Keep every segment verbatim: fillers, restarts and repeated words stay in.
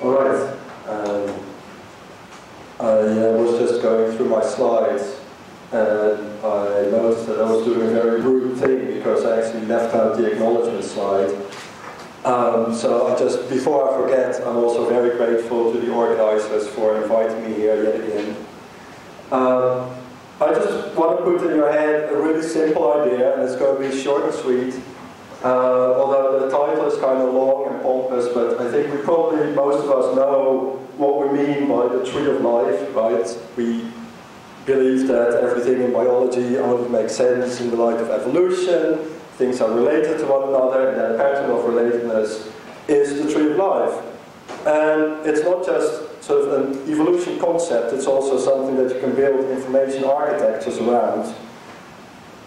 All right. Um, I uh, was just going through my slides, and I noticed that I was doing a very rude thing because I actually left out the acknowledgement slide. Um, so I just, before I forget, I'm also very grateful to the organizers for inviting me here yet again. Um, I just want to put in your head a really simple idea, and it's going to be short and sweet. Uh, although the title is kind of long and pompous, but I think we probably, most of us know what we mean by the tree of life, right? We believe that everything in biology only makes sense in the light of evolution, things are related to one another, and that pattern of relatedness is the tree of life. And it's not just sort of an evolution concept, it's also something that you can build information architectures around.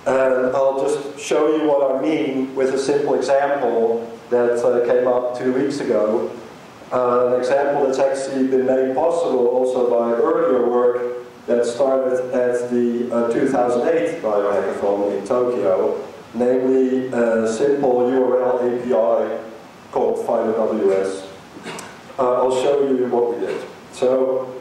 And I'll just show you what I mean with a simple example that uh, came up two weeks ago. Uh, an example that's actually been made possible also by earlier work that started at the uh, two thousand eight BioHackathon in Tokyo, namely a simple U R L A P I called PhyloWS. Uh, I'll show you what we did. So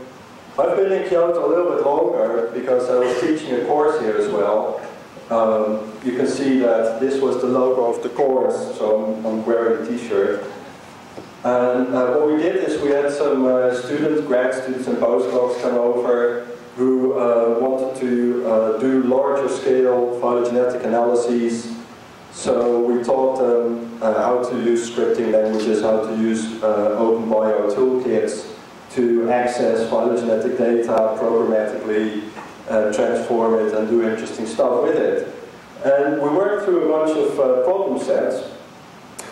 I've been in Kyoto a little bit longer because I was teaching a course here as well. Um, you can see that this was the logo of the course, so I'm, I'm wearing a t-shirt. And uh, what we did is we had some uh, students, grad students and postdocs come over who uh, wanted to uh, do larger scale phylogenetic analyses. So we taught them uh, how to use scripting languages, how to use uh, OpenBio toolkits to access phylogenetic data programmatically, and transform it and do interesting stuff with it. And we worked through a bunch of uh, problem sets.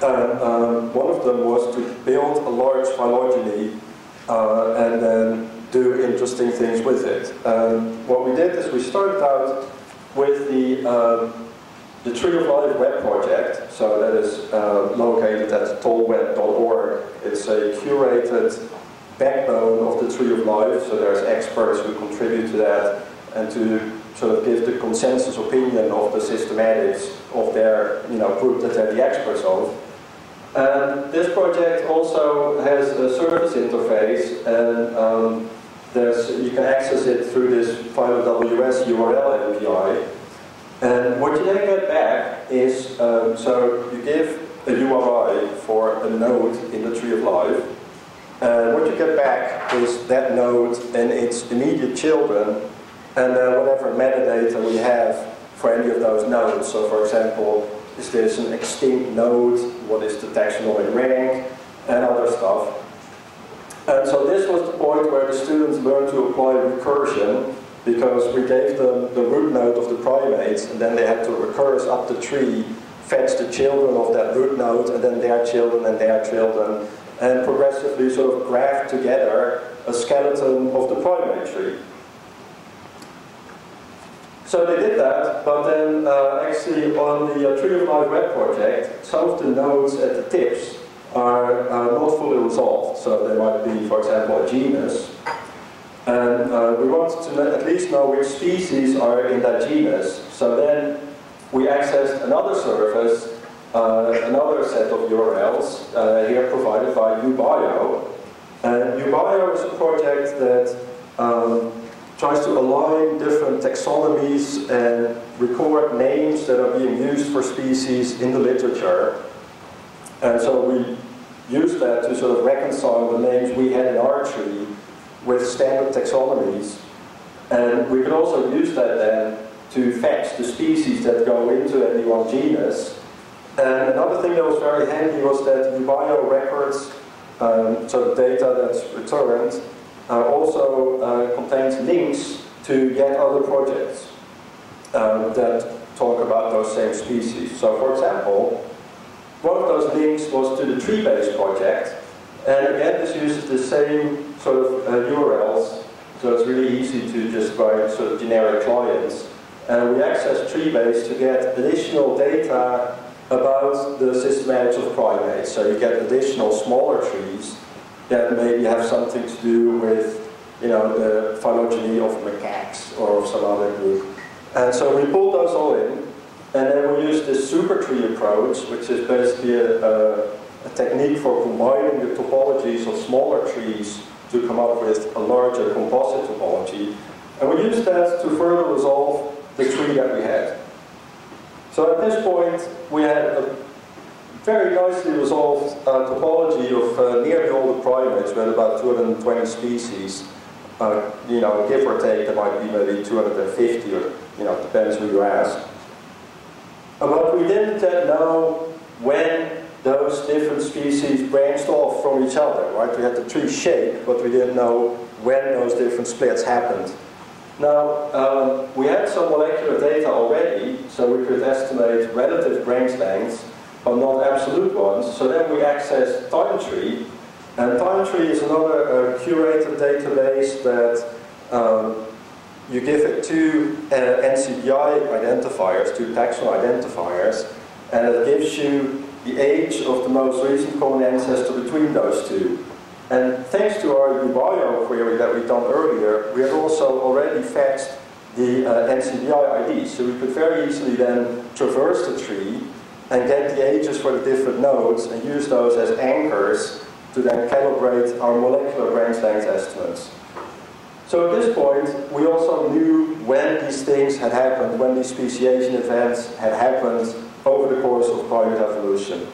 Uh, um, one of them was to build a large phylogeny uh, and then do interesting things with it. Um, what we did is we started out with the, um, the Tree of Life web project. So that is uh, located at tolweb dot org. It's a curated backbone of the Tree of Life. So there's experts who contribute to that, and to sort of give the consensus opinion of the systematics of their, you know, group that they're the experts of. And this project also has a service interface, and um, there's, you can access it through this PhyloWS U R L A P I. And what you then get back is, um, so you give a U R I for a node in the Tree of Life, and what you get back is that node and its immediate children, and then whatever metadata we have for any of those nodes. So for example, is this an extinct node? What is the taxonomic rank? And other stuff. And so this was the point where the students learned to apply recursion, because we gave them the root node of the primates, and then they had to recurse up the tree, fetch the children of that root node, and then their children and their children, and progressively sort of graph together a skeleton of the primate tree. So they did that, but then uh, actually on the uh, Tree of Life web project, some of the nodes at the tips are uh, not fully resolved. So they might be, for example, a genus. And uh, we wanted to at least know which species are in that genus. So then we accessed another service, uh, another set of U R Ls, uh, here provided by uBio. And uBio is a project that um, tries to align different taxonomies and record names that are being used for species in the literature. And so we use that to sort of reconcile the names we had in our tree with standard taxonomies. And we can also use that then to fetch the species that go into any one genus. And another thing that was very handy was that uBio records, um, sort of data that's returned, Uh, also uh, contains links to yet other projects um, that talk about those same species. So for example, one of those links was to the TreeBase project, and again this uses the same sort of uh, U R Ls, so it's really easy to just write sort of generic clients. And we access TreeBase to get additional data about the systematics of primates, so you get additional smaller trees that maybe have something to do with, you know, the phylogeny of macaques or of some other group. And so we pulled those all in, and then we used this super tree approach, which is basically a, a a technique for combining the topologies of smaller trees to come up with a larger composite topology. And we used that to further resolve the tree that we had. So at this point, we had a very nicely resolved uh, topology of uh, nearly all the primates, with about two hundred twenty species. Uh, you know, give or take, there might be maybe two hundred fifty, or you know, depends who you ask. And what we didn't know when those different species branched off from each other, right? We had the tree shape, but we didn't know when those different splits happened. Now, um, we had some molecular data already, so we could estimate relative branch lengths, but not absolute ones. So then we accessed TimeTree, and TimeTree is another uh, curated database that um, you give it two uh, N C B I identifiers, two taxon identifiers, and it gives you the age of the most recent common ancestor between those two. And thanks to our uBio query that we've done earlier, we had also already fetched the uh, N C B I I D, so we could very easily then traverse the tree and get the ages for the different nodes and use those as anchors to then calibrate our molecular branch length estimates. So at this point, we also knew when these things had happened, when these speciation events had happened over the course of primate evolution.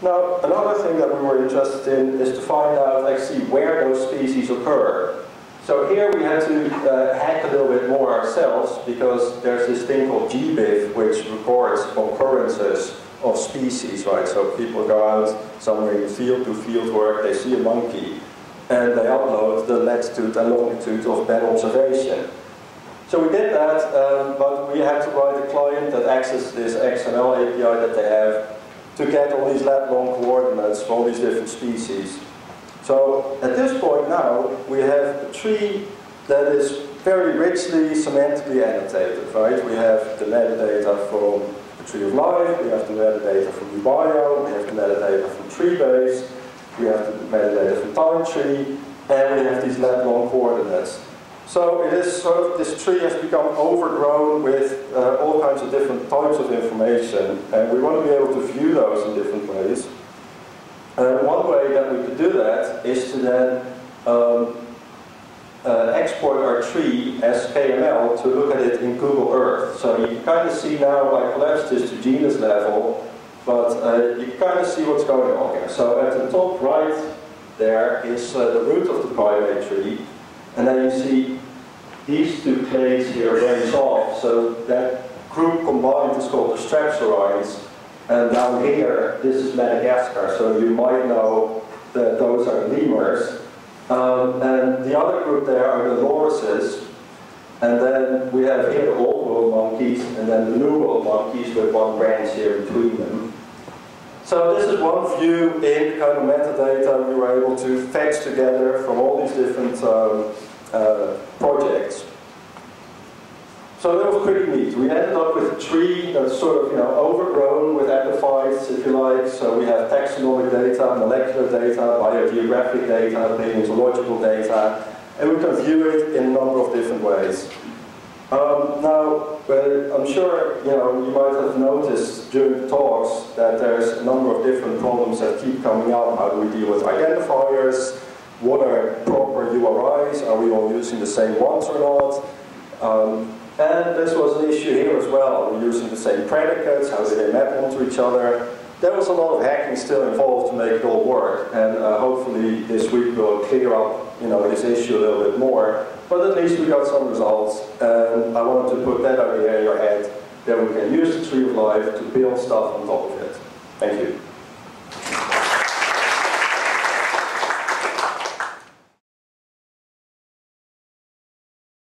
Now, another thing that we were interested in is to find out actually where those species occur. So here we had to uh, hack a little bit more ourselves, because there's this thing called G B I F, which records occurrences of species, right? So people go out somewhere in the field, do field work, they see a monkey, and they upload the latitude and longitude of that observation. So we did that, um, but we had to write a client that accesses this X M L A P I that they have to get all these lat-long coordinates for all these different species. So at this point now, we have a tree that is very richly semantically annotated, right? We have the metadata from the Tree of Life, we have the metadata from uBio, we have the metadata from TreeBase, we have the metadata from TimeTree, and we have these lat-long coordinates. So it is sort of, this tree has become overgrown with uh, all kinds of different types of information, and we want to be able to view those in different ways. And one way that we could do that is to then um, uh, export our tree as K M L to look at it in Google Earth. So you can kind of see now, I collapsed this to genus level, but uh, you can kind of see what's going on here. So at the top right there is uh, the root of the primate tree. And then you see these two clades here range off, so that group combined is called the Strepsirrhines. And down here, this is Madagascar, so you might know that those are lemurs. Um, and the other group there are the lorises. And then we have here the old world monkeys, and then the new world monkeys with one branch here between them. So this is one view in kind of metadata we were able to fetch together from all these different um, uh, projects. So that was pretty neat. We ended up with a tree that's sort of you know, overgrown with epiphytes, if you like. So we have taxonomic data, molecular data, biogeographic data, paleontological data, and we can view it in a number of different ways. Um, now, well, I'm sure you know you might have noticed during the talks that there's a number of different problems that keep coming up. How do we deal with identifiers? What are proper U R Is? Are we all using the same ones or not? Um, and this was an issue here as well. We're using the same predicates. How do they map onto each other? There was a lot of hacking still involved to make it all work, and uh, hopefully this week we'll clear up you know, this issue a little bit more. But at least we got some results, and I wanted to put that idea in your head, that we can use the Tree of Life to build stuff on top of it. Thank you.